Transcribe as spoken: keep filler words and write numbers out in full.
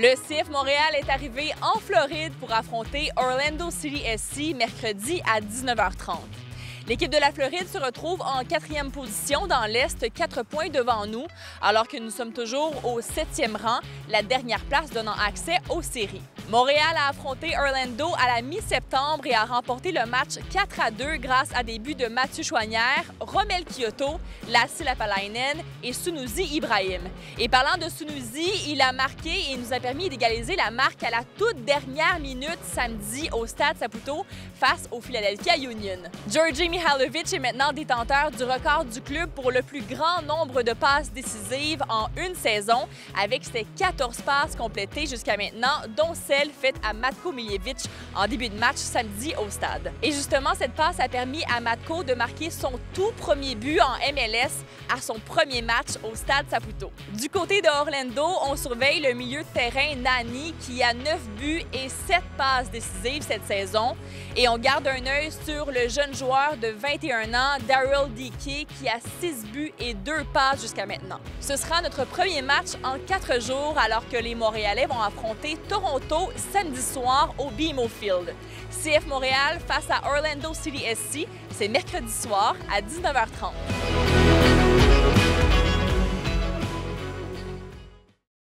Le C F Montréal est arrivé en Floride pour affronter Orlando City S C mercredi à dix-neuf heures trente. L'équipe de la Floride se retrouve en quatrième position dans l'Est, quatre points devant nous, alors que nous sommes toujours au septième rang, la dernière place donnant accès aux séries. Montréal a affronté Orlando à la mi-septembre et a remporté le match quatre à deux grâce à des buts de Mathieu Choinière, Rommel Kioto, Lassi Lapalainen et Sunusi Ibrahim. Et parlant de Sunusi, il a marqué et nous a permis d'égaliser la marque à la toute dernière minute samedi au Stade Saputo face au Philadelphia Union. Djordje Mihailovic est maintenant détenteur du record du club pour le plus grand nombre de passes décisives en une saison, avec ses quatorze passes complétées jusqu'à maintenant, dont celle faite à Matko Miljevic en début de match samedi au stade. Et justement, cette passe a permis à Matko de marquer son tout premier but en M L S à son premier match au Stade Saputo. Du côté de Orlando, on surveille le milieu de terrain Nani qui a neuf buts et sept passes décisives cette saison. Et on garde un œil sur le jeune joueur de vingt et un ans, Darryl Dickey, qui a six buts et deux passes jusqu'à maintenant. Ce sera notre premier match en quatre jours alors que les Montréalais vont affronter Toronto samedi soir au B M O Field. C F Montréal face à Orlando City S C, c'est mercredi soir à dix-neuf heures trente.